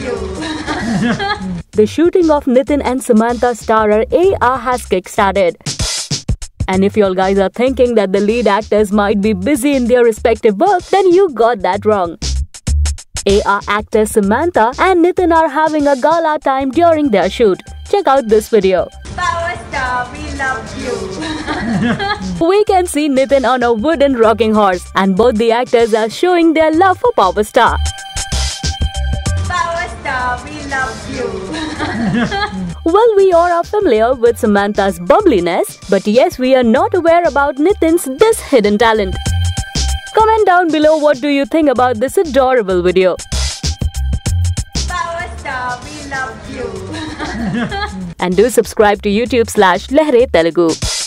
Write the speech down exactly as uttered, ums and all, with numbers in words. you. The shooting of Nitin and Samantha starrer A R has kick-started. And if y'all guys are thinking that the lead actors might be busy in their respective work, then you got that wrong. A R actor Samantha and Nitin are having a gala time during their shoot. Check out this video. Power Star, we love you. We can see Nitin on a wooden rocking horse, and both the actors are showing their love for Power Star. Power Star, we love you. Well, we all are familiar with Samantha's bubbliness, but yes, we are not aware about Nitin's this hidden talent. Comment down below, what do you think about this adorable video? Power Star, we love you. And do subscribe to YouTube slash Lehren Telugu.